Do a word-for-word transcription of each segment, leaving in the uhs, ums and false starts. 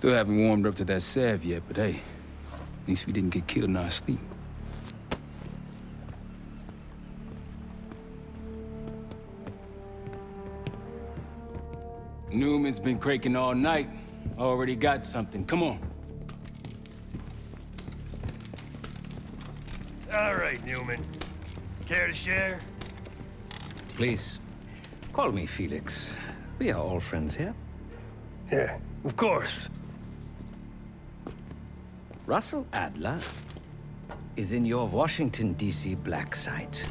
Still haven't warmed up to that salve yet, but hey, at least we didn't get killed in our sleep. Newman's been craking all night. Already got something. Come on. All right, Newman. Care to share? Please, call me Felix. We are all friends here. Yeah, of course. Russell Adler is in your Washington, D C black site.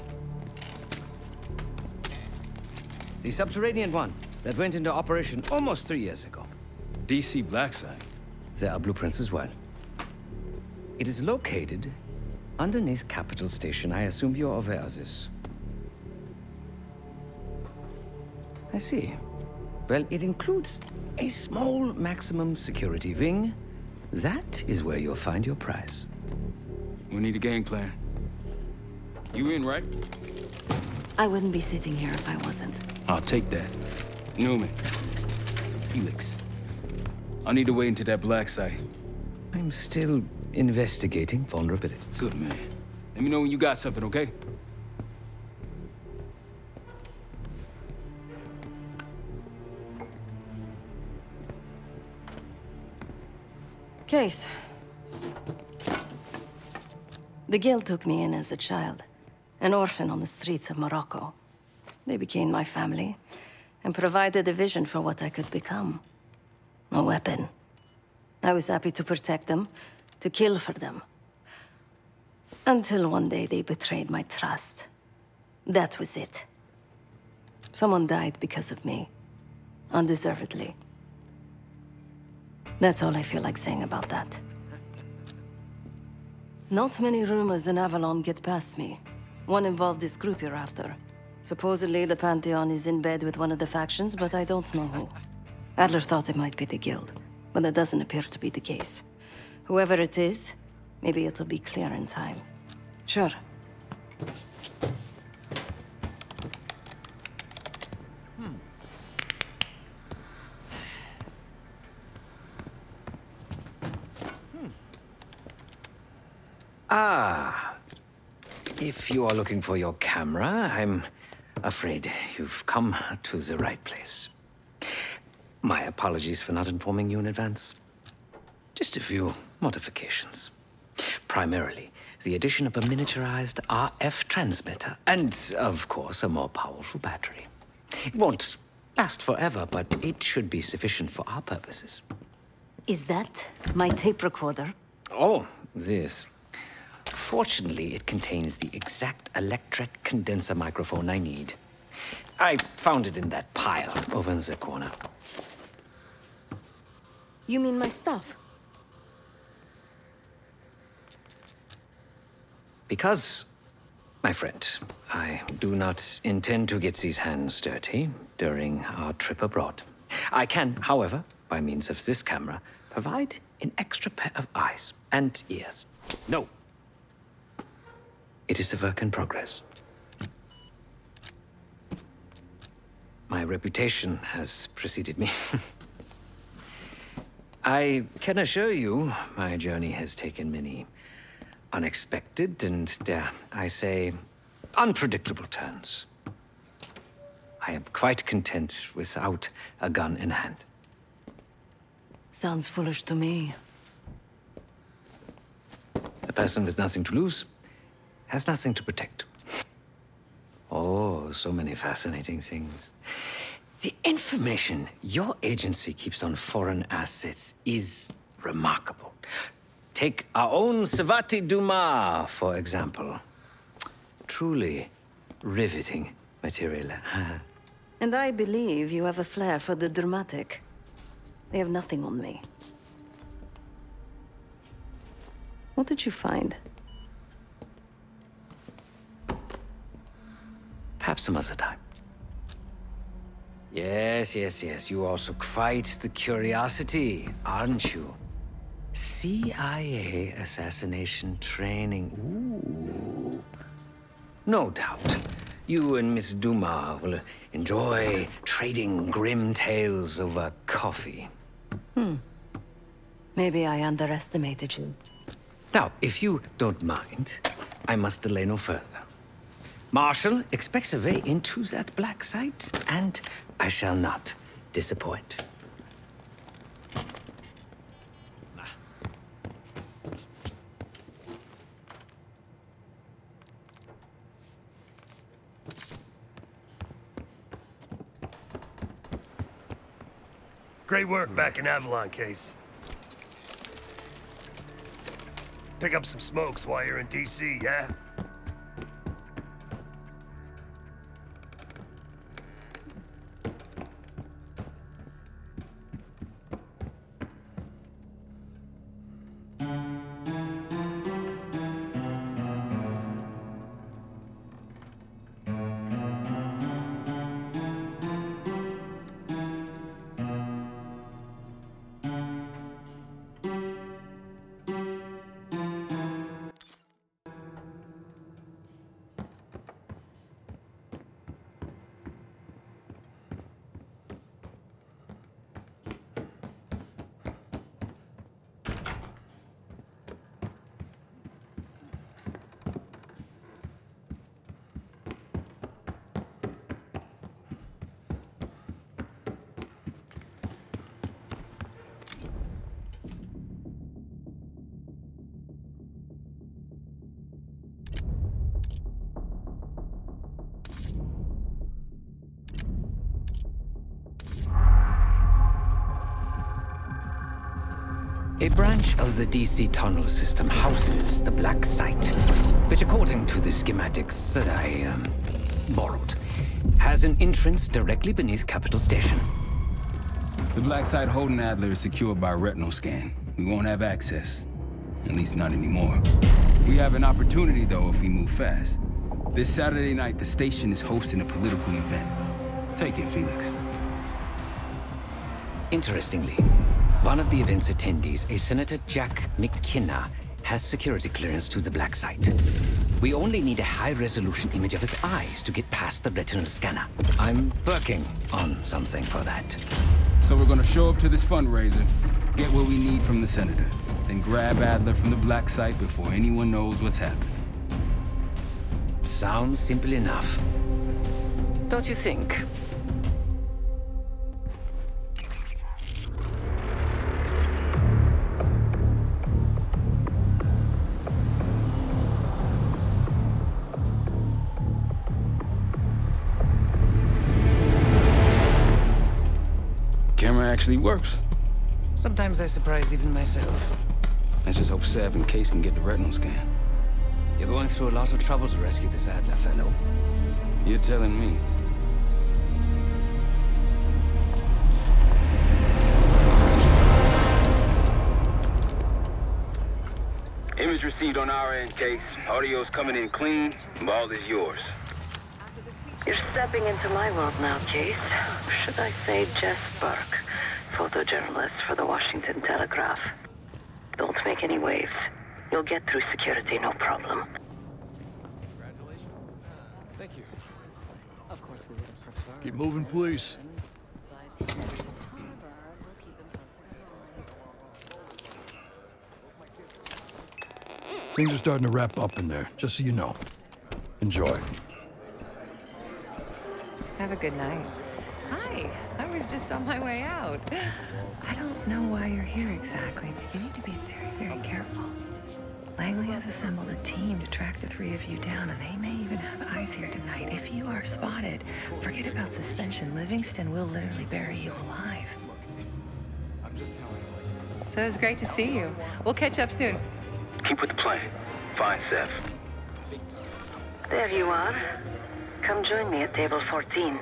The subterranean one that went into operation almost three years ago. D C black site? There are blueprints as well. It is located underneath Capitol Station. I assume you're aware of this. I see. Well, it includes a small maximum security wing. That is where you'll find your prize. We need a game plan. You in, right? I wouldn't be sitting here if I wasn't. I'll take that. Newman. Felix. I need to wait into that black site. I'm still investigating vulnerabilities. Good, man. Let me know when you got something, okay? Case. The guild took me in as a child, an orphan on the streets of Morocco. They became my family and provided a vision for what I could become. A weapon. I was happy to protect them, to kill for them. Until one day they betrayed my trust. That was it. Someone died because of me, undeservedly. That's all I feel like saying about that. Not many rumors in Avalon get past me. One involved this group you're after. Supposedly, the Pantheon is in bed with one of the factions, but I don't know who. Adler thought it might be the Guild, but that doesn't appear to be the case. Whoever it is, maybe it'll be clear in time. Sure. Ah, if you are looking for your camera, I'm afraid you've come to the right place. My apologies for not informing you in advance. Just a few modifications. Primarily, the addition of a miniaturized R F transmitter, and of course, a more powerful battery. It won't last forever, but it should be sufficient for our purposes. Is that my tape recorder? Oh, this. Fortunately, it contains the exact electret condenser microphone I need. I found it in that pile over in the corner. You mean my stuff? Because, my friend, I do not intend to get these hands dirty during our trip abroad. I can, however, by means of this camera, provide an extra pair of eyes and ears. No. It is a work in progress. My reputation has preceded me. I can assure you, my journey has taken many unexpected and, dare I say, unpredictable turns. I am quite content without a gun in hand. Sounds foolish to me. A person with nothing to lose has nothing to protect. Oh, so many fascinating things. The information your agency keeps on foreign assets is remarkable. Take our own Savati Dumas, for example. Truly riveting material. And I believe you have a flair for the dramatic. They have nothing on me. What did you find? Perhaps some other time. Yes, yes, yes. You also quite the curiosity, aren't you? C I A assassination training. Ooh. No doubt. You and Miss Dumas will enjoy trading grim tales over coffee. Hmm. Maybe I underestimated you. Now, if you don't mind, I must delay no further. Marshal expects a way into that black site, and I shall not disappoint. Great work back in Avalon, Case. Pick up some smokes while you're in D C, yeah? A branch of the D C tunnel system houses the black site, which according to the schematics that I, um, borrowed, has an entrance directly beneath Capitol Station. The black site holding Adler is secured by a retinal scan. We won't have access. At least not anymore. We have an opportunity, though, if we move fast. This Saturday night, the station is hosting a political event. Take it, Felix. Interestingly, one of the event's attendees, a Senator Jack McKenna, has security clearance to the black site. We only need a high-resolution image of his eyes to get past the retinal scanner. I'm working on something for that. So we're gonna show up to this fundraiser, get what we need from the Senator, then grab Adler from the black site before anyone knows what's happened. Sounds simple enough. Don't you think? Actually works. Sometimes I surprise even myself. Let's just hope Sav and Case can get the retinal scan. You're going through a lot of trouble to rescue this Adler fellow. You're telling me. Image received on our end, Case. Audio's coming in clean. Ball is yours. You're stepping into my world now, Case. Should I say Jeff Burke? Photojournalist for the Washington Telegraph. Don't make any waves. You'll get through security, no problem. Congratulations. Uh, thank you. Of course, we would have preferred. Keep moving, please. Things are starting to wrap up in there, just so you know. Enjoy. Have a good night. Hi. I was just on my way out. I don't know why you're here exactly, but you need to be very, very careful. Langley has assembled a team to track the three of you down, and they may even have eyes here tonight. If you are spotted, forget about suspension. Livingston will literally bury you alive. I'm just telling you. So it's great to see you. We'll catch up soon. Keep with the plan. Fine, Seth. There you are. Come join me at table fourteen.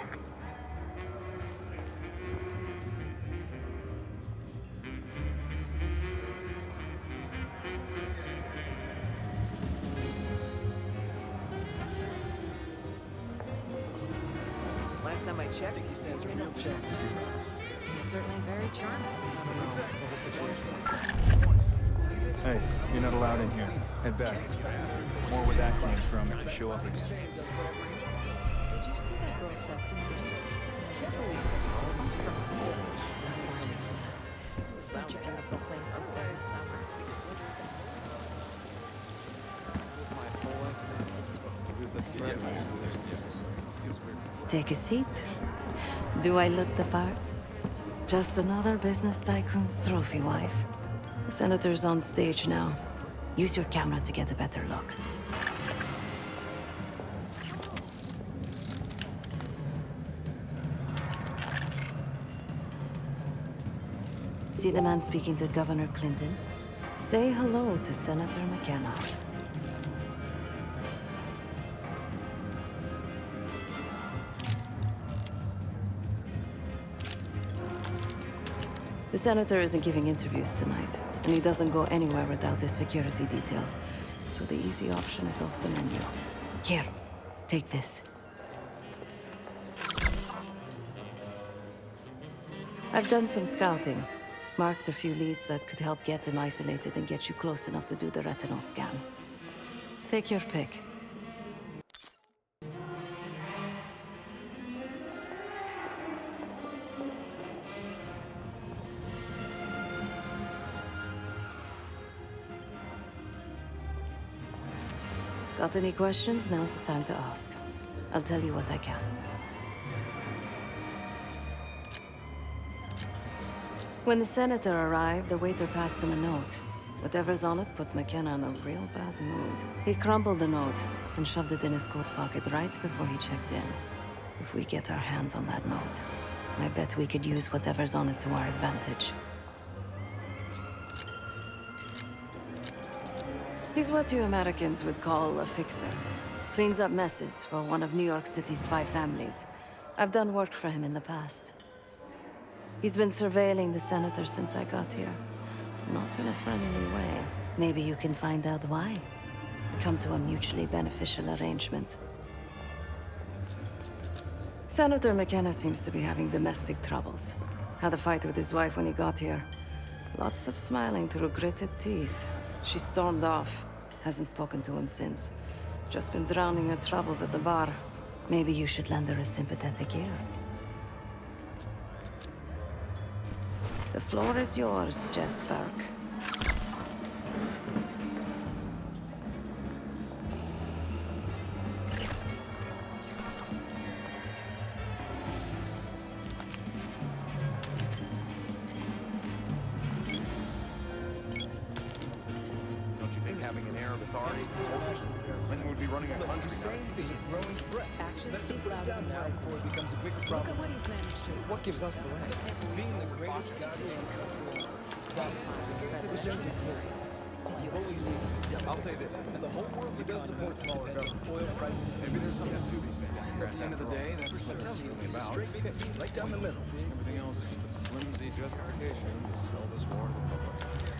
He's certainly very charming. Hey, you're not allowed in here. Head back. More where that came from if you show up again. Did you see that girl's testimony? I can't believe it's all these years. Such a beautiful place to spend. Take a seat. Do I look the part? Just another business tycoon's trophy wife. The senator's on stage now. Use your camera to get a better look. See the man speaking to Governor Clinton? Say hello to Senator McKenna. The senator isn't giving interviews tonight, and he doesn't go anywhere without his security detail. So the easy option is off the menu. Here, take this. I've done some scouting. Marked a few leads that could help get him isolated and get you close enough to do the retinal scan. Take your pick. Got any questions? Now's the time to ask. I'll tell you what I can. When the senator arrived, the waiter passed him a note. Whatever's on it put McKenna in a real bad mood. He crumpled the note and shoved it in his coat pocket right before he checked in. If we get our hands on that note, I bet we could use whatever's on it to our advantage. He's what you Americans would call a fixer. Cleans up messes for one of New York City's five families. I've done work for him in the past. He's been surveilling the senator since I got here. Not in a friendly way. Maybe you can find out why. Come to a mutually beneficial arrangement. Senator McKenna seems to be having domestic troubles. Had a fight with his wife when he got here. Lots of smiling through gritted teeth. She stormed off. Hasn't spoken to him since. Just been drowning her troubles at the bar. Maybe you should lend her a sympathetic ear. The floor is yours, Jeff Burke. Don't you think having an air of authority is important? Clinton would be running a country now. Let's do put it down now before it becomes a big problem. Look at what he's managed to do. What gives us the right? Being the greatest goddamn country. I'll say this. The whole world does support smaller government. Oil prices, maybe there's something to these things. At the end of the day, that's what it's really about. Right down the middle. Everything else is just a flimsy justification to sell this war to the public.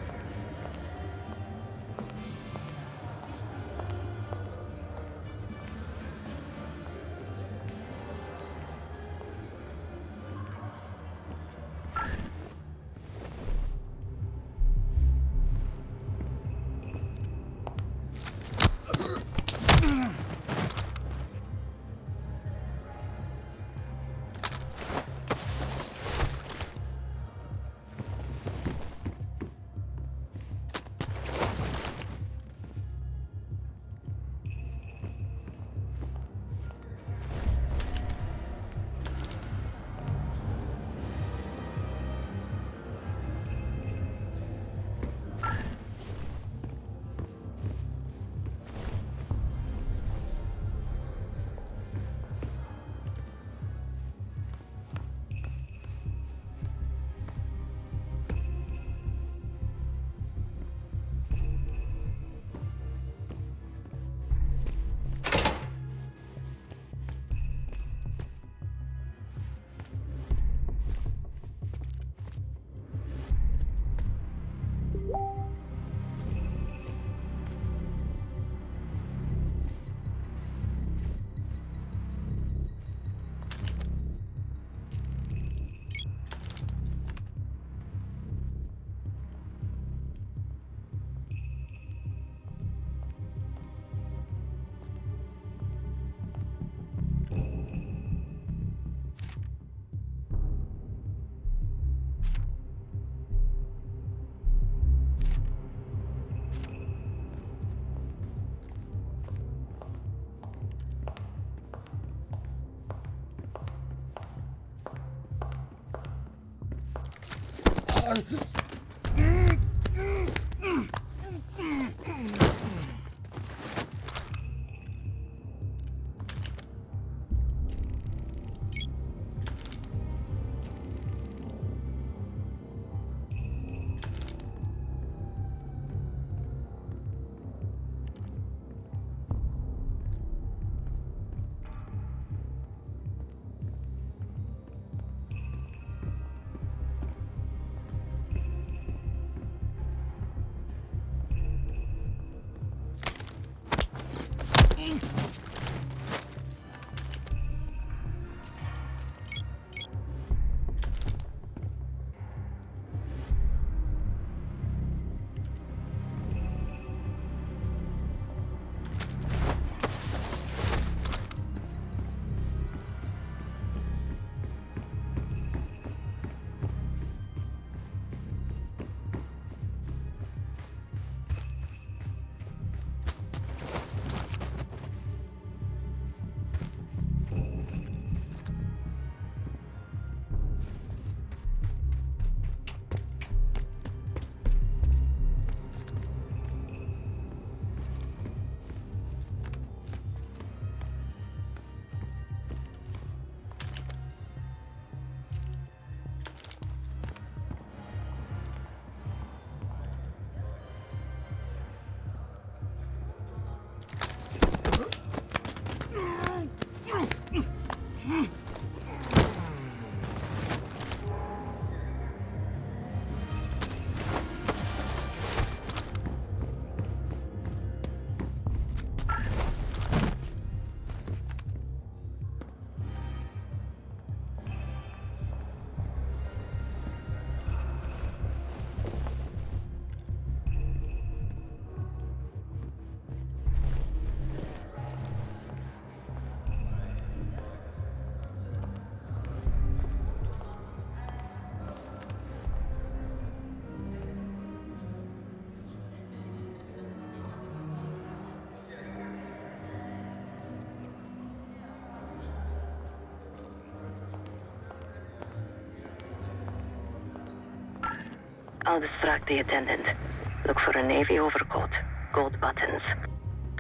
I'll distract the attendant. Look for a navy overcoat, gold buttons.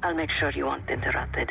I'll make sure you aren't interrupted.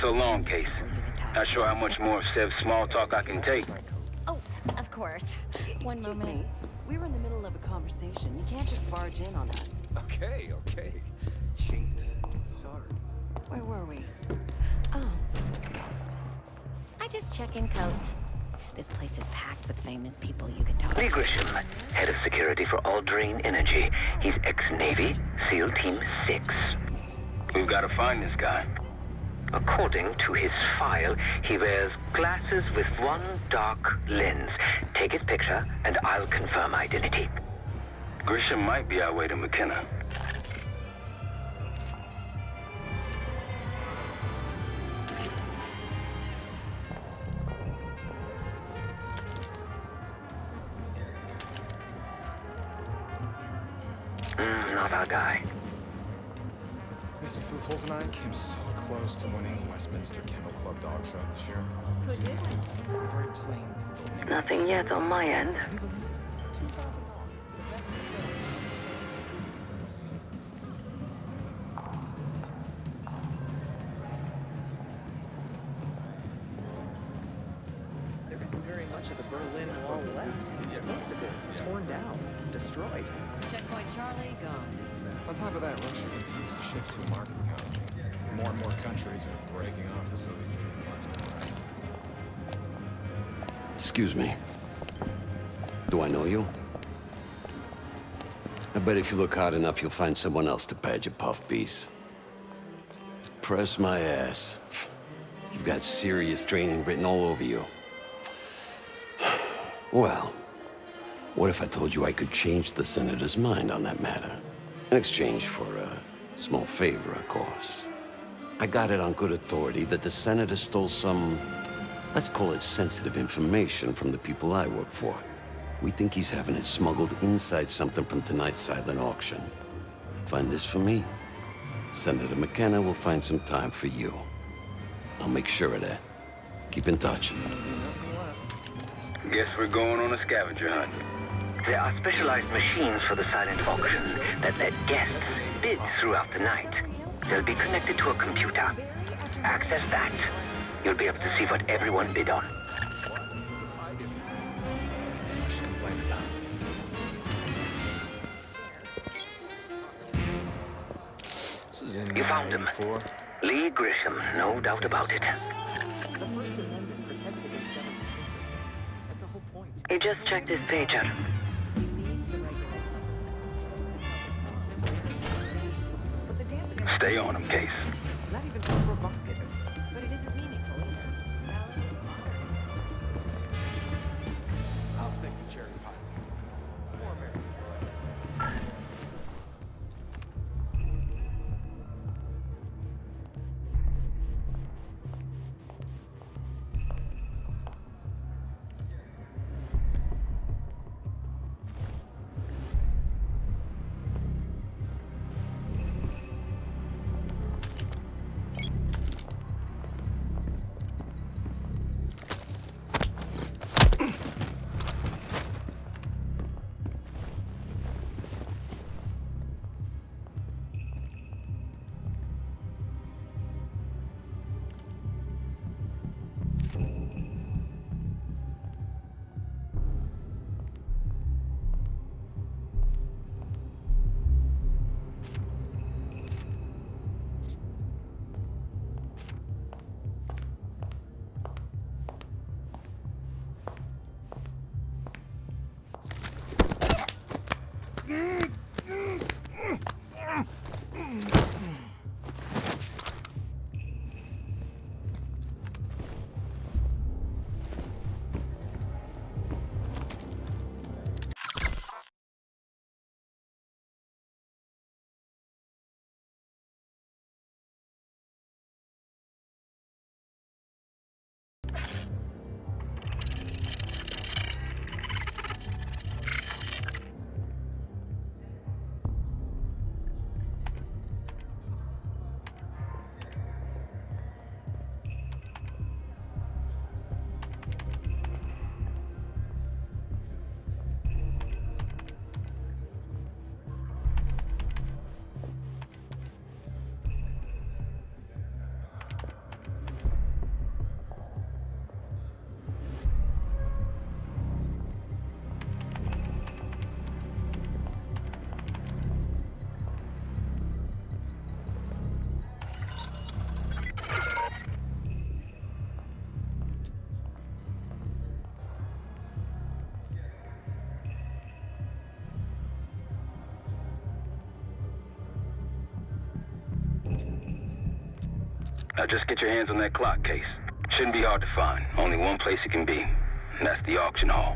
So long, Case. Not sure how much more of Sev's small talk I can take. Oh, of course. One Excuse moment. Me. We were in the middle of a conversation. You can't just barge in on us. Okay, okay. Jeez. Sorry. Where were we? Oh, yes. I just check in codes. This place is packed with famous people you can talk to. Lee Grisham, head of security for Aldrin Energy. He's ex-Navy, SEAL Team Six. We've got to find this guy. According to his file, he wears glasses with one dark lens. Take his picture, and I'll confirm identity. Grisham might be our way to McKenna. Mm, not our guy. Mister Foofles and I came so close to winning the Westminster Kennel Club Dog Show this year. Who did win? Very plain. Nothing yet on my end. Can you believe it? Two thousand dollars. The best in the show. Of the Berlin Wall left. Most of it is torn down, destroyed. Checkpoint Charlie gone. On top of that, Russia continues to shift to a market economy. More and more countries are breaking off the Soviet Union left and right. Excuse me. Do I know you? I bet if you look hard enough, you'll find someone else to pad your puff piece. Press my ass. You've got serious training written all over you. Well, what if I told you I could change the senator's mind on that matter? In exchange for a small favor, of course. I got it on good authority that the senator stole some, let's call it sensitive information from the people I work for. We think he's having it smuggled inside something from tonight's silent auction. Find this for me. Senator McKenna will find some time for you. I'll make sure of that. Keep in touch. Guess we're going on a scavenger hunt. There are specialized machines for the silent auction that let guests bid throughout the night. They'll be connected to a computer. Access that. You'll be able to see what everyone bid on. You found him. Lee Grisham, no doubt about it. The First Amendment protects against government censorship. That's the whole point. He just checked his pager. Stay on him, Case. Not even provocative, but it isn't meaningful either. I'll stick to cherry pots. More American. Now just get your hands on that clock, Case. Shouldn't be hard to find. Only one place it can be, and that's the auction hall.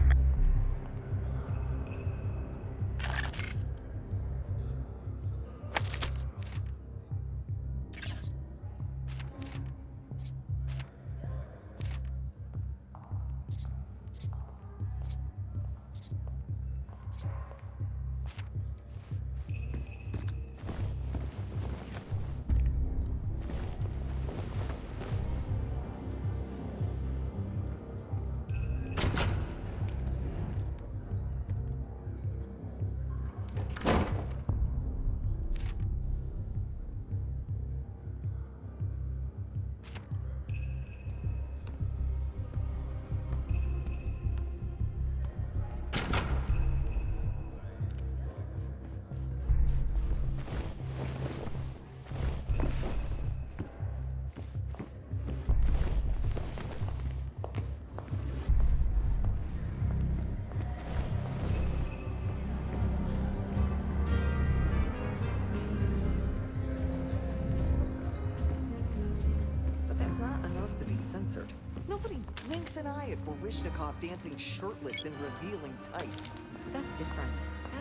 concert. Nobody blinks an eye at Baryshnikov dancing shirtless and revealing tights. That's different.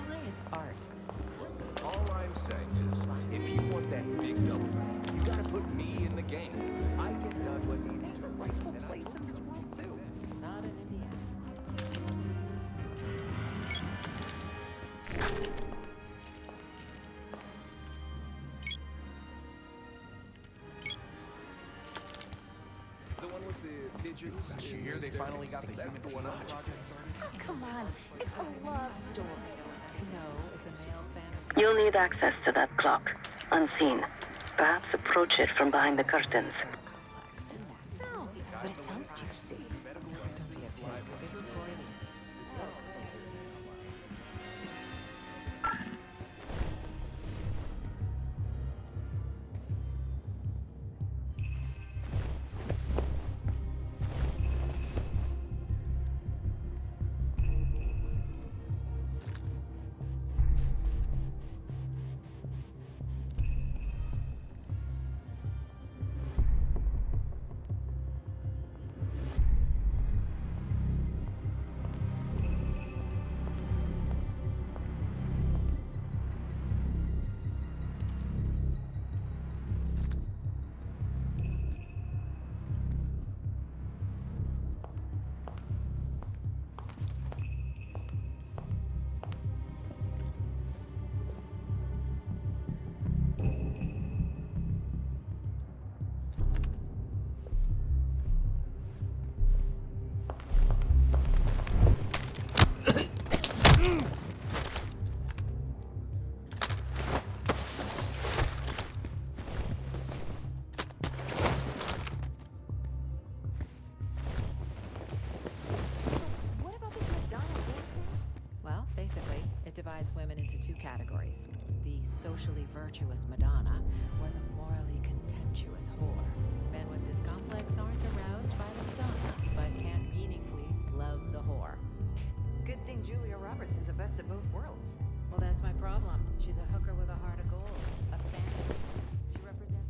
L A is art. All I'm saying is, if you want that big number, you gotta put me in the game. I get done what needs to be rightful place in this world, too. Not in India. You hear they finally got the human project started? Oh, come on. It's a love story. No, it's a male fantasy. You'll need access to that clock, unseen. Perhaps approach it from behind the curtains. No, but it sounds juicy. No, don't be a liar. It's boiling. Categories. The socially virtuous Madonna or the morally contemptuous whore. Men with this complex aren't aroused by the Madonna, but can't meaningfully love the whore. Good thing Julia Roberts is the best of both worlds. Well, that's my problem. She's a hooker with a heart of gold. A fan. She represents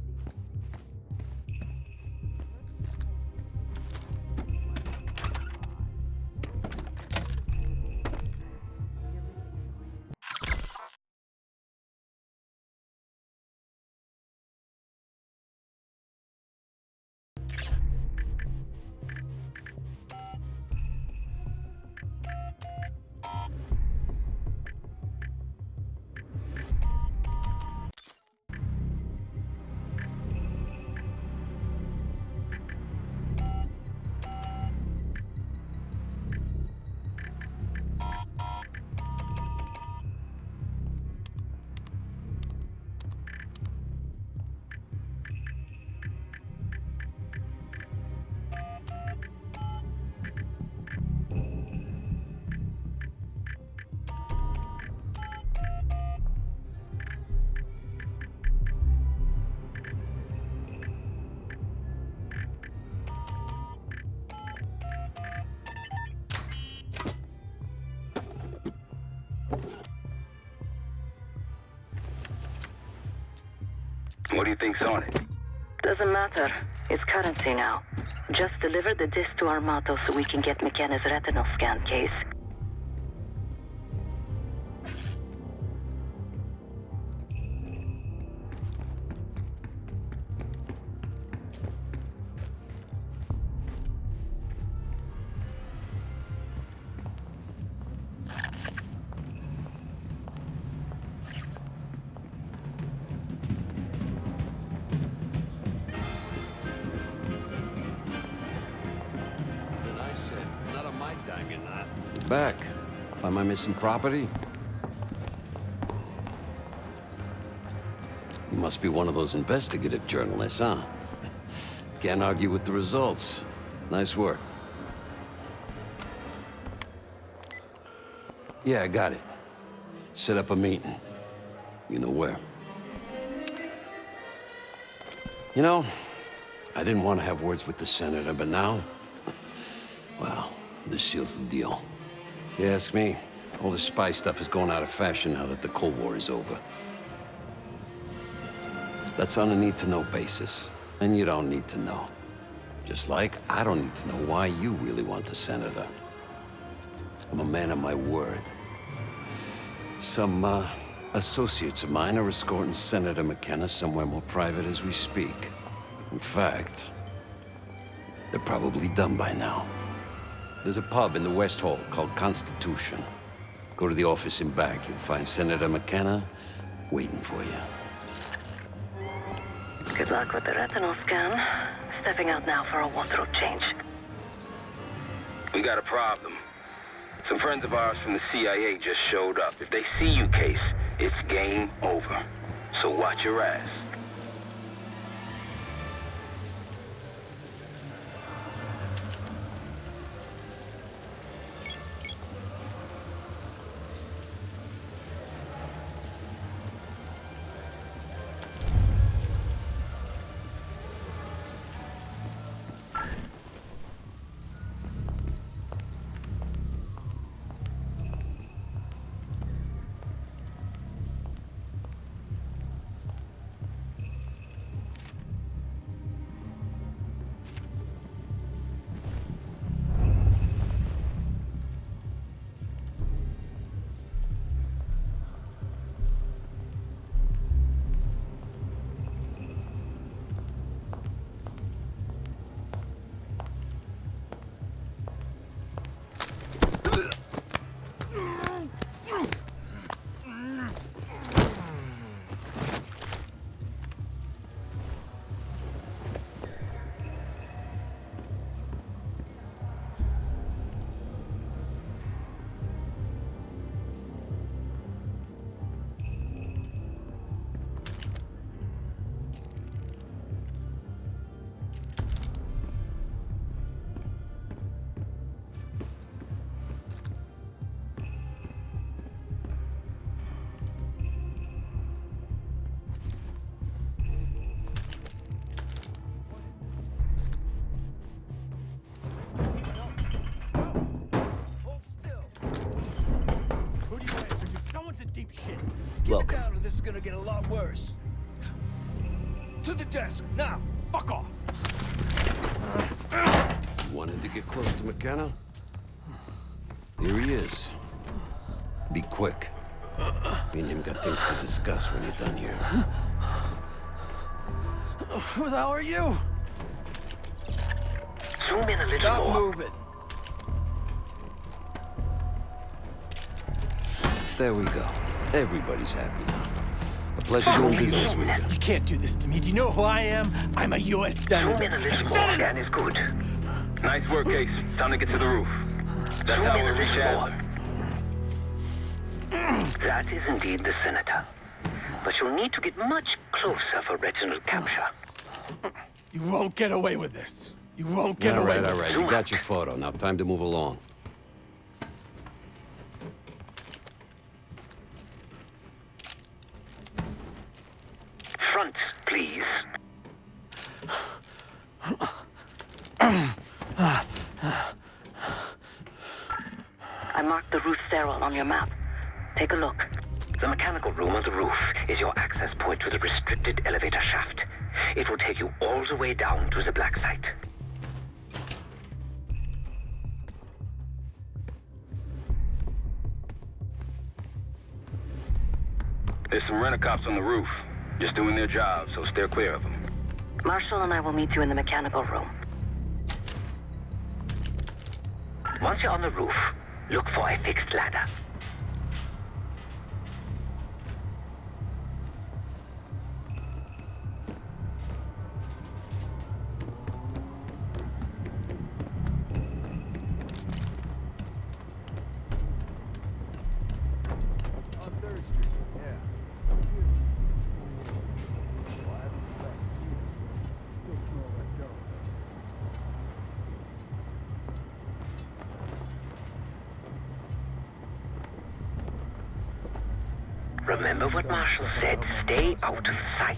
What do you think's on it? Doesn't matter. It's currency now. Just deliver the disc to Armato so we can get McKenna's retinal scan case. Back. Find my missing property? You must be one of those investigative journalists, huh? Can't argue with the results. Nice work. Yeah, I got it. Set up a meeting. You know where. You know, I didn't want to have words with the senator, but now, well, this seals the deal. You ask me, all the spy stuff is going out of fashion now that the Cold War is over. That's on a need-to-know basis, and you don't need to know. Just like I don't need to know why you really want the senator. I'm a man of my word. Some uh, associates of mine are escorting Senator McKenna somewhere more private as we speak. In fact, they're probably done by now. There's a pub in the West Hall called Constitution. Go to the office and back. You'll find Senator McKenna waiting for you. Good luck with the retinal scan. Stepping out now for a wardrobe change. We got a problem. Some friends of ours from the C I A just showed up. If they see you, Case, it's game over. So watch your ass. Welcome. Down or this is gonna get a lot worse. To the desk, now! Fuck off! Wanted to get close to McKenna? Here he is. Be quick. Me and him got things to discuss when you're done here. Who the hell are you? Zoom in a little. Stop moving! There we go. Everybody's happy now. A pleasure doing business with you. You can't do this to me. Do you know who I am? I'm a U S senator. A senator. That is good. Nice work, Case. Time to get to the roof. That's Zoom how we reach Adler. That is indeed the senator. But you'll need to get much closer for retinal capture. You won't get away with this. You won't get all away right, with this. All right, all right. You got your photo. Now time to move along. Cops on the roof, just doing their job, so steer clear of them. Marshall and I will meet you in the mechanical room. Once you're on the roof, look for a fixed ladder. Remember what Marshall said, stay out of sight.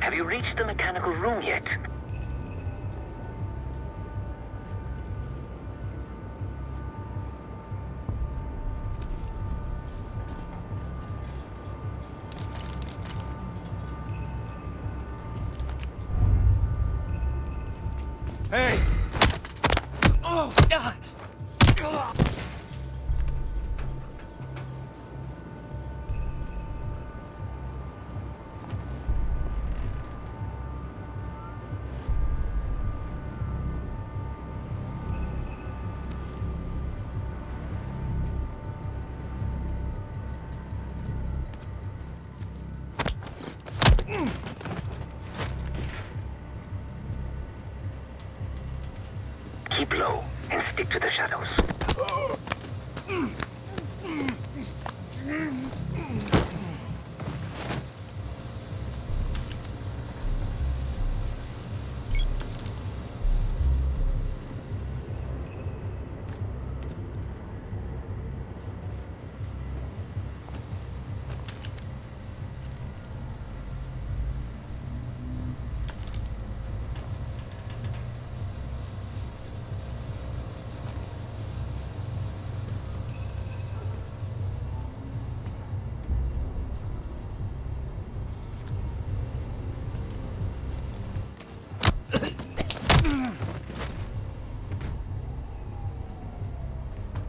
Have you reached the mechanical room yet? Hey! Oh! Ah. Ah.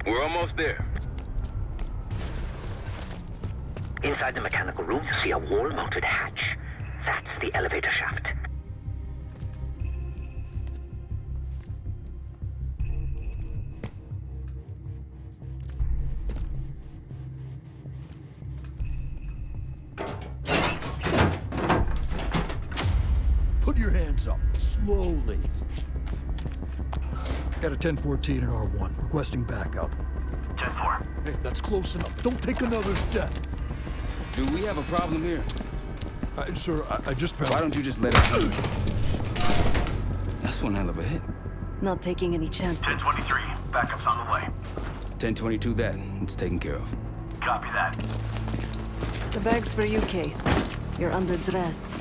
We're almost there. Inside the mechanical room, you see a wall-mounted hatch. That's the elevator shaft. Put your hands up, slowly. Got a ten fourteen and R one, requesting backup. ten four. Hey, that's close enough. Don't take another step. Do we have a problem here? Uh, sir, I, I just found... Why don't you just let it go? That's one hell of a hit. Not taking any chances. ten twenty-three, backup's on the way. ten twenty-two that, it's taken care of. Copy that. The bag's for you, Case. You're underdressed.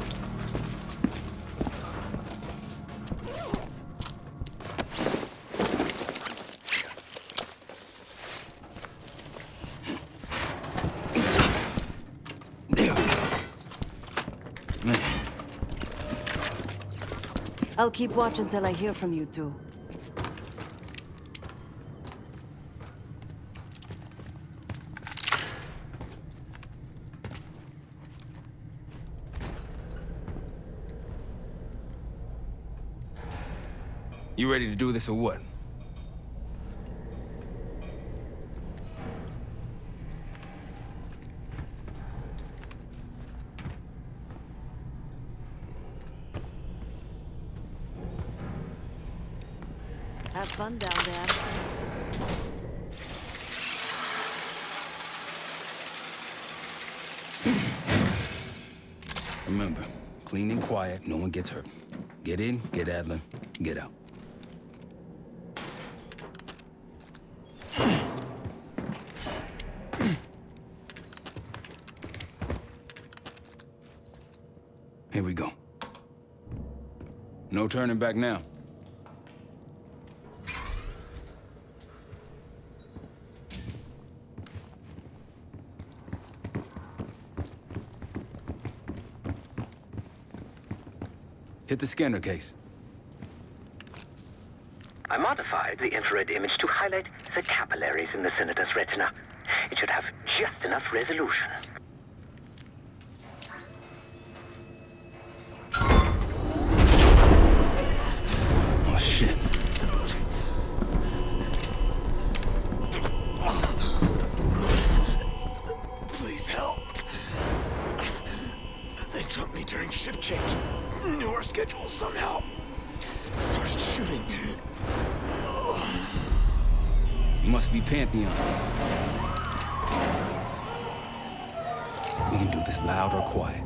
I'll keep watch until I hear from you two. You ready to do this or what? Fun down there. Remember, clean and quiet, no one gets hurt. Get in, get Adler, get out. Here we go. No turning back now. Hit the scanner case. I modified the infrared image to highlight the capillaries in the senator's retina. It should have just enough resolution. Oh, shit. Please help. They took me during shift change. Knew our schedule somehow. Started shooting. Must be Pantheon. We can do this loud or quiet.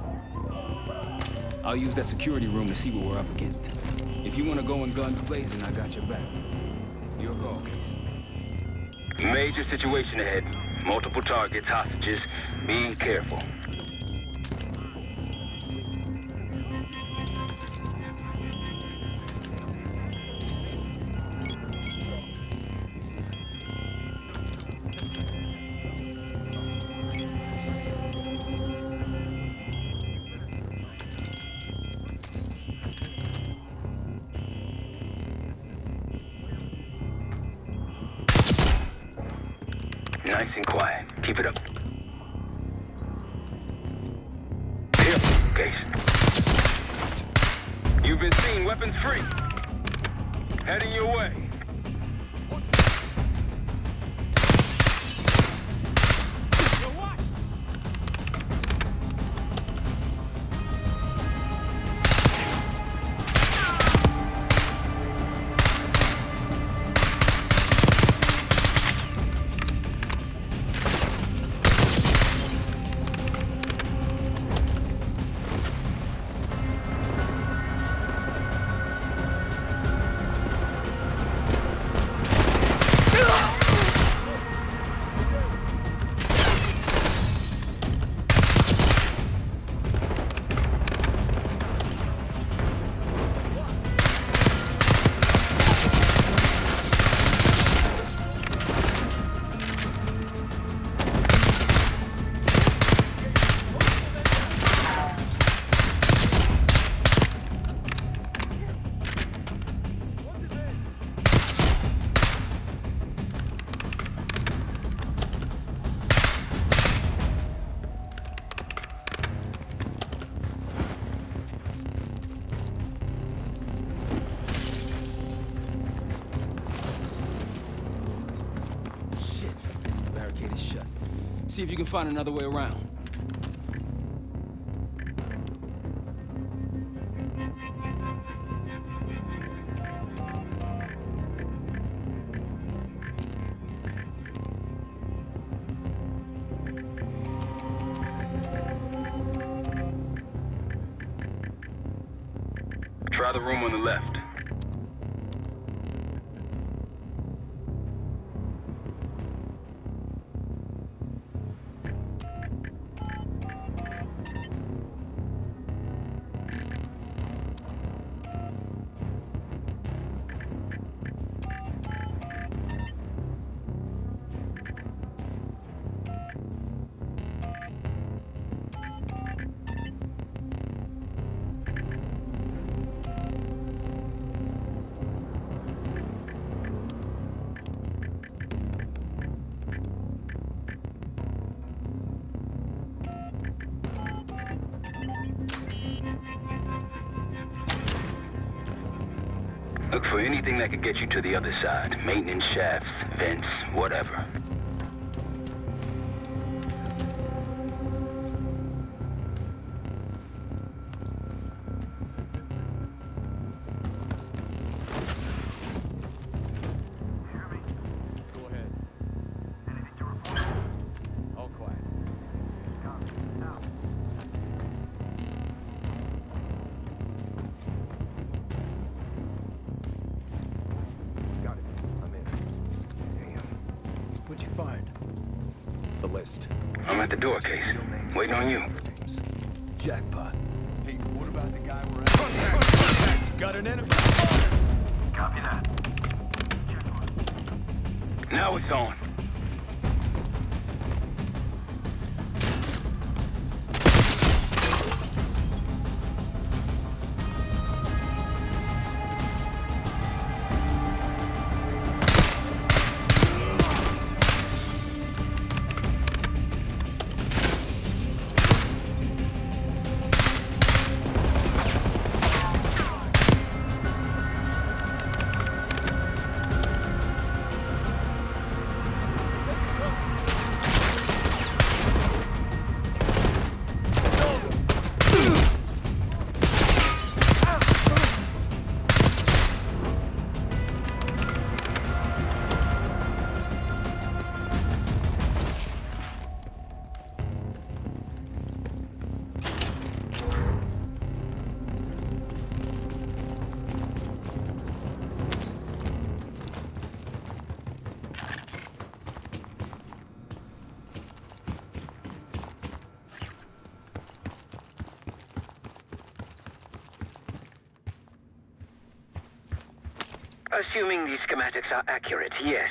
I'll use that security room to see what we're up against. If you want to go in guns blazing, I got your back. Your call, Case. Major situation ahead. Multiple targets, hostages. Be careful. Nice and quiet. Keep it up. Here, Case. You've been seen weapons free. Heading your way. See if you can find another way around. Try the room on the left. Look for anything that could get you to the other side. Maintenance shafts, vents, whatever. I'm at the door, Case. Waiting on you. Jackpot. Hey, what about the guy we're at? Contact! Contact! Got an enemy! Copy that. Check. Now it's on. Assuming these schematics are accurate, yes.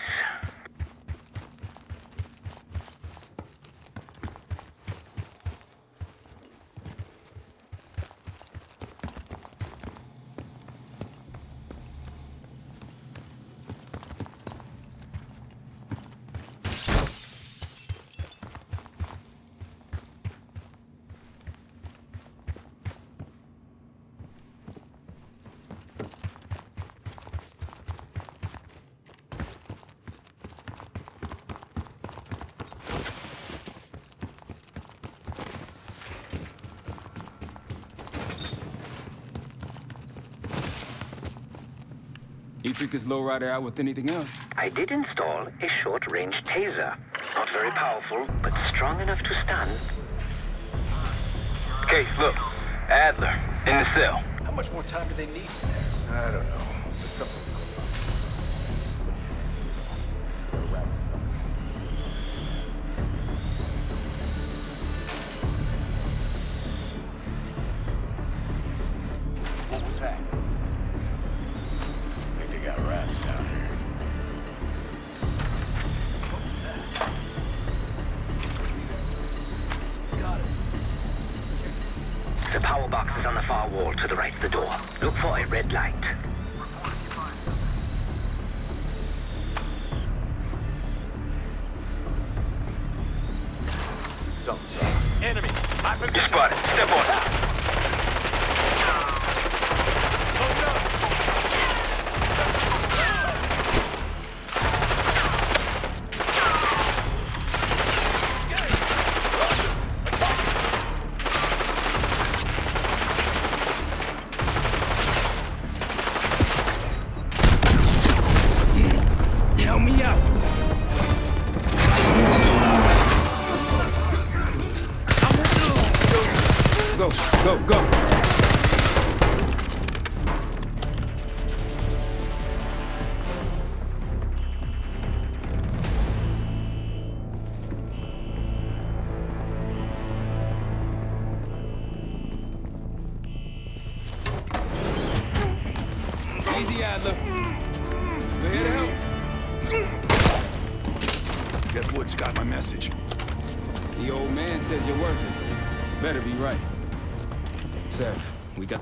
You took this lowrider out with anything else? I did install a short-range taser. Not very powerful, but strong enough to stun. Okay, look. Adler, in the cell. How much more time do they need in there? I don't know. It's something.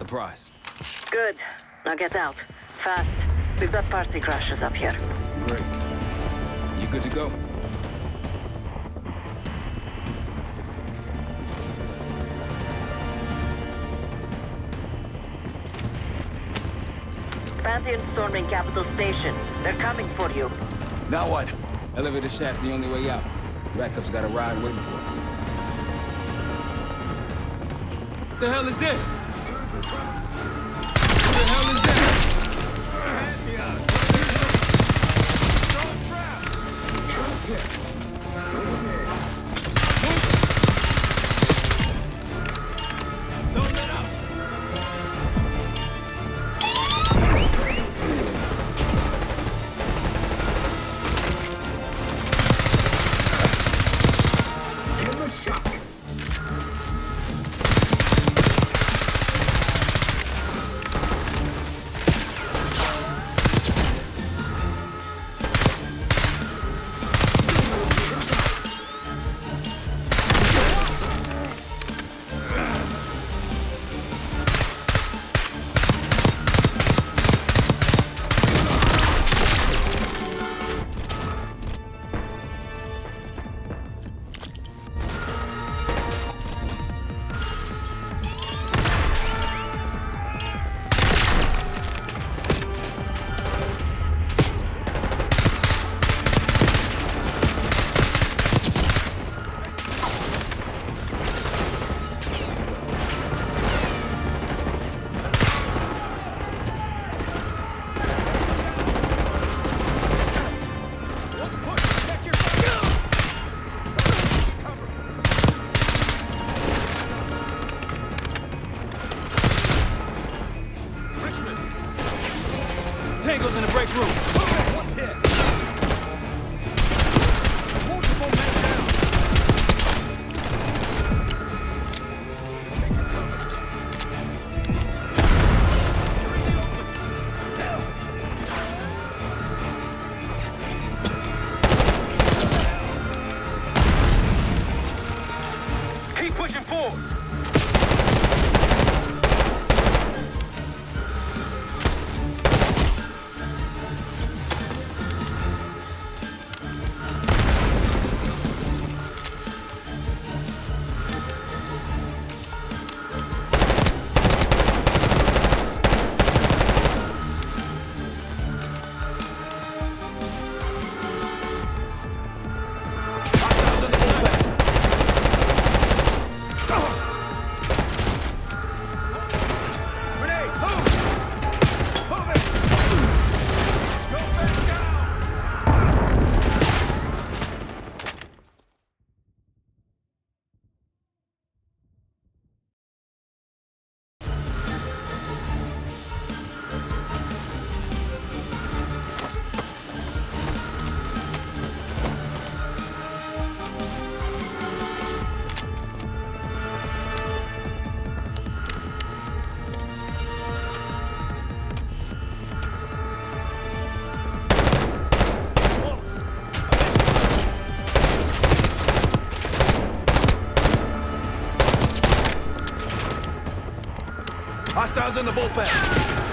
Price. Good. Now get out. Fast. We've got party crashes up here. Great. You good to go? Pantheon storming Capitol Station. They're coming for you. Now what? Elevator shaft's the only way out. Rackup's got a ride waiting for us. What the hell is this? Hostiles in the bullpen.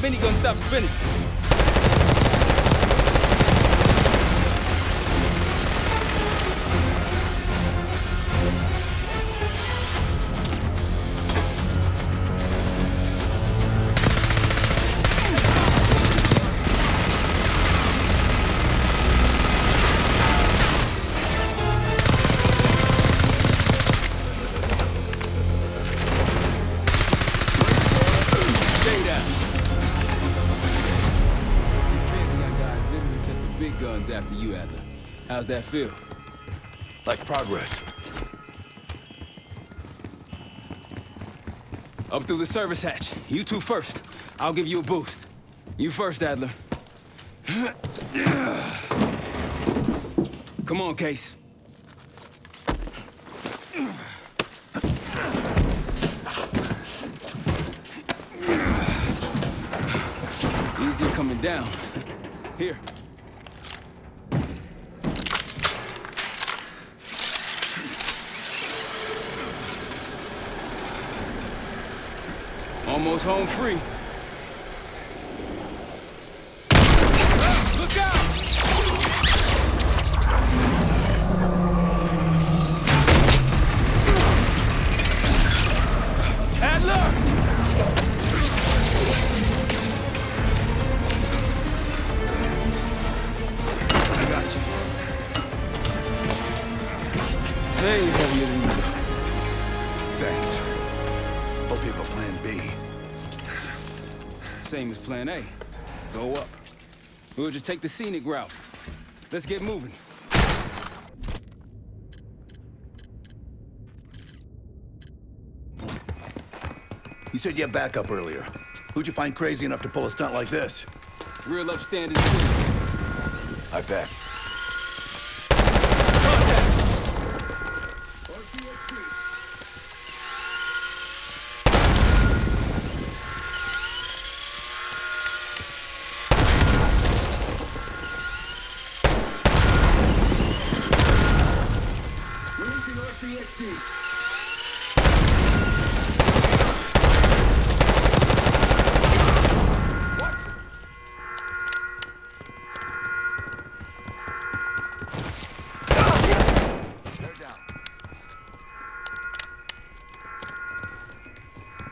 Minigun stop spinning. How's that feel? Like progress. Up through the service hatch. You two first. I'll give you a boost. You first, Adler. Come on, Case. Easier coming down. Here. Almost home free. Plan A. Go up. We'll just take the scenic route. Let's get moving. You said you had backup earlier. Who'd you find crazy enough to pull a stunt like this? Real upstanding citizens. I bet.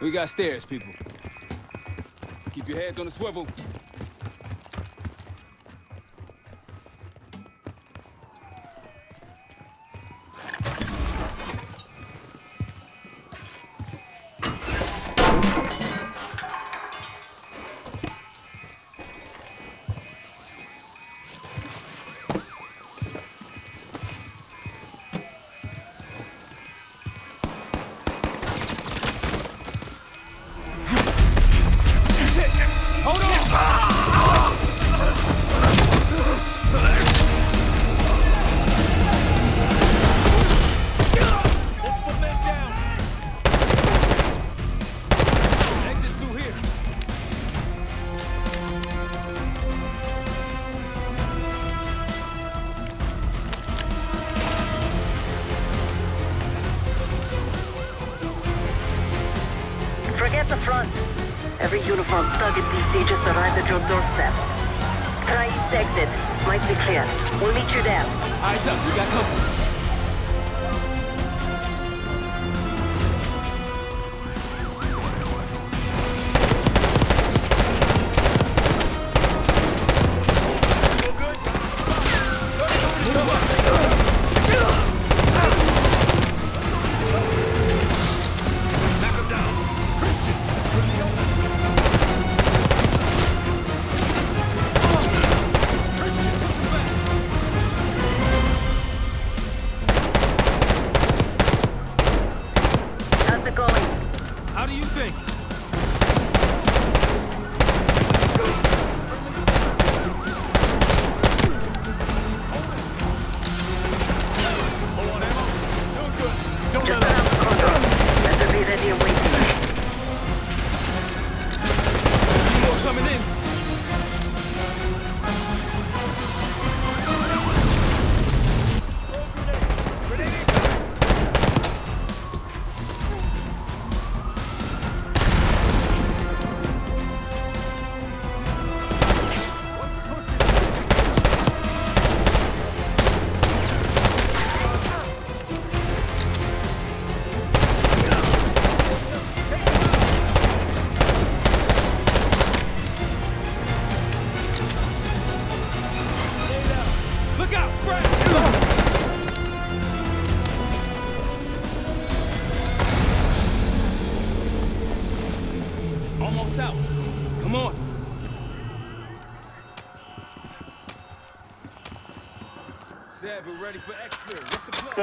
We got stairs, people. Keep your heads on the swivel. on. Every uniformed thug in D C just arrived at your doorstep. Try east exit. Might be clear. We'll meet you there. Eyes up. We got cover.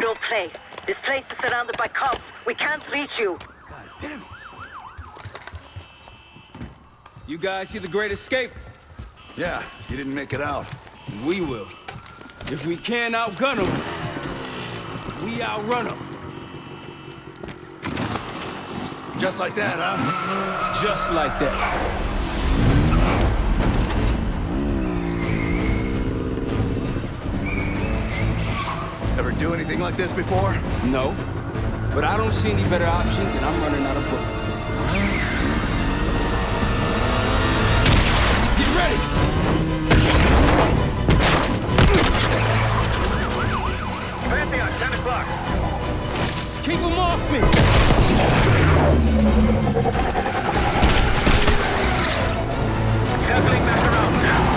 No play. This place is surrounded by cops. We can't reach you. God damn it. You guys see the Great Escape? Yeah, you didn't make it out. We will. If we can outgun them, we outrun them. Just like that, huh? Just like that. Ever do anything like this before? No, but I don't see any better options, and I'm running out of bullets. Get ready! Pantheon, ten o'clock. Keep them off me! Circling back around now.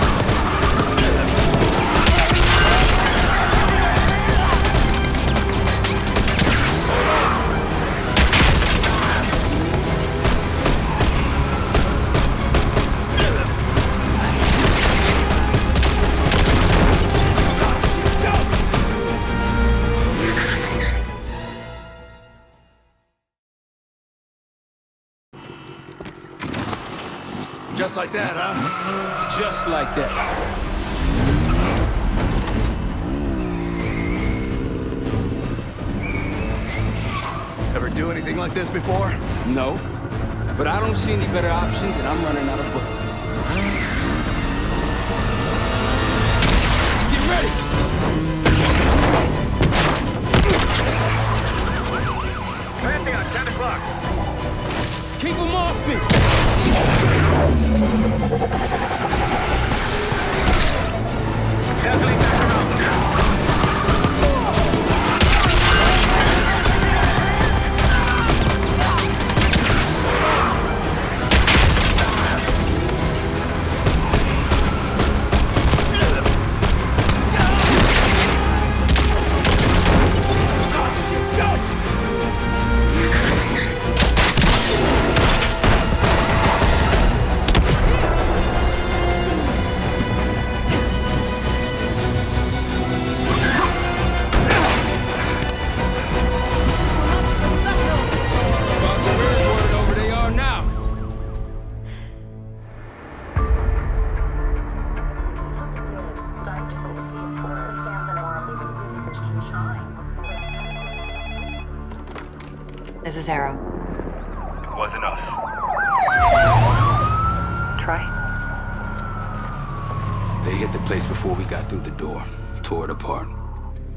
Just like that, huh? Just like that. Ever do anything like this before? No, but I don't see any better options, and I'm running out of bullets. Get ready! Pantheon, ten o'clock. Keep them off me! Circling back around now.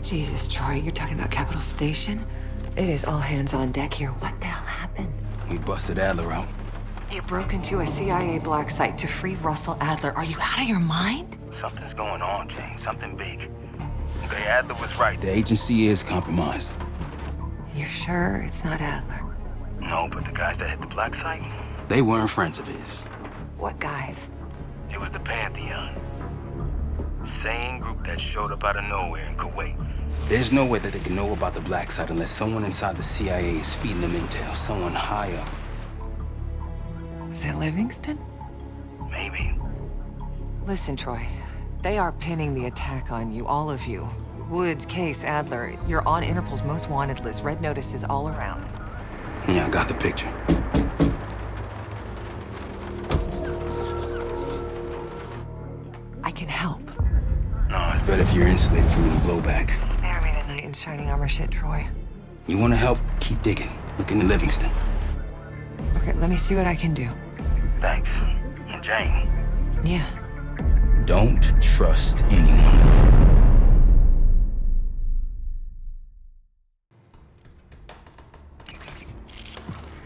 Jesus, Troy, you're talking about Capitol Station? It is all hands on deck here. What the hell happened? We busted Adler out. You broke into a C I A black site to free Russell Adler. Are you out of your mind? Something's going on, Jane. Something big. Okay, Adler was right. The agency is compromised. You're sure it's not Adler? No, but the guys that hit the black site? They weren't friends of his. What guys? It was the Pantheon. Same group that showed up out of nowhere in Kuwait. There's no way that they can know about the black site unless someone inside the C I A is feeding them intel, someone high up. Is it Livingston? Maybe. Listen, Troy, they are pinning the attack on you, all of you. Woods, Case, Adler, you're on Interpol's most wanted list. Red notices all around. Yeah, I got the picture. I can help. No, it's better if you're insulated from any blowback. Spare me the night in shining armor shit, Troy. You want to help? Keep digging. Look into Livingston. Okay, let me see what I can do. Thanks. And Jane. Yeah. Don't trust anyone.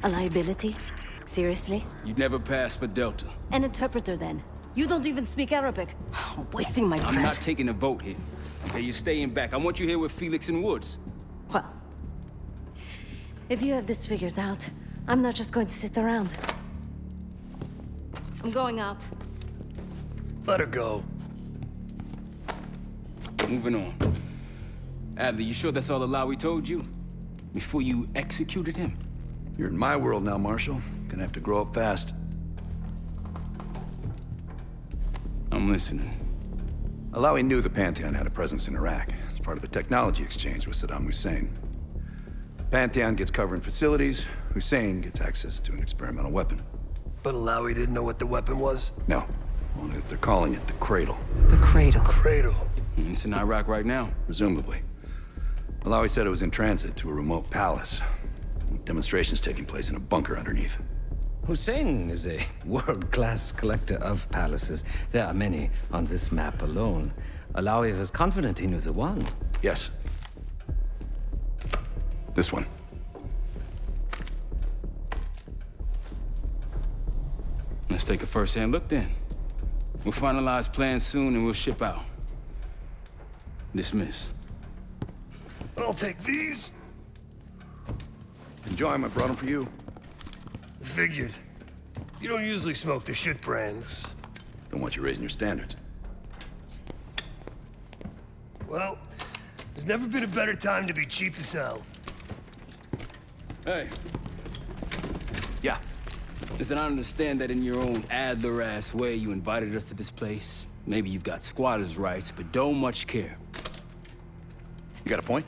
A liability? Seriously? You'd never pass for Delta. An interpreter, then. You don't even speak Arabic. I'm wasting my breath. I'm not taking a vote here. Okay, you're staying back. I want you here with Felix and Woods. Well, if you have this figured out, I'm not just going to sit around. I'm going out. Let her go. Moving on. Adler, you sure that's all the lie we told you? Before you executed him? You're in my world now, Marshal. Gonna have to grow up fast. I'm listening. Alawi knew the Pantheon had a presence in Iraq. It's part of the technology exchange with Saddam Hussein. The Pantheon gets covering facilities. Hussein gets access to an experimental weapon. But Alawi didn't know what the weapon was? No. Only that they're calling it the Cradle. The Cradle? Cradle. And it's in Iraq right now. Presumably. Alawi said it was in transit to a remote palace. Demonstrations taking place in a bunker underneath. Hussein is a world-class collector of palaces. There are many on this map alone. Alawi was confident he knew the one. Yes. This one. Let's take a first-hand look then. We'll finalize plans soon and we'll ship out. Dismiss. I'll take these. Enjoy them, I brought them for you. Figured. You don't usually smoke the shit brands. Don't want you raising your standards. Well, there's never been a better time to be cheap as hell. Hey. Yeah. Listen, I understand that in your own Adler-ass way you invited us to this place. Maybe you've got squatters' rights, but don't much care. You got a point?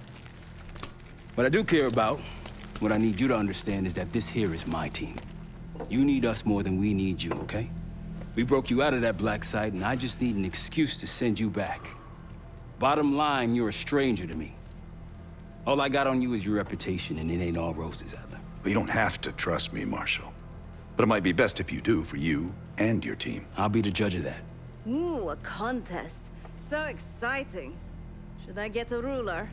What I do care about, what I need you to understand is that this here is my team. You need us more than we need you, okay? We broke you out of that black site, and I just need an excuse to send you back. Bottom line, you're a stranger to me. All I got on you is your reputation, and it ain't all roses, Adler. Well, you don't have to trust me, Marshal. But it might be best if you do, for you and your team. I'll be the judge of that. Ooh, a contest. So exciting. Should I get a ruler?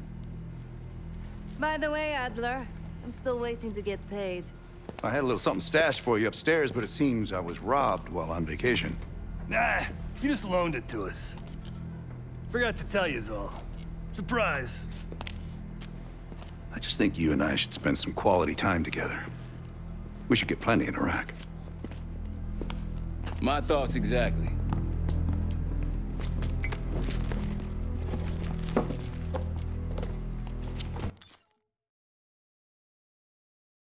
By the way, Adler, I'm still waiting to get paid. I had a little something stashed for you upstairs, but it seems I was robbed while on vacation. Nah, you just loaned it to us. Forgot to tell yous all. Surprise. I just think you and I should spend some quality time together. We should get plenty in Iraq. My thoughts exactly.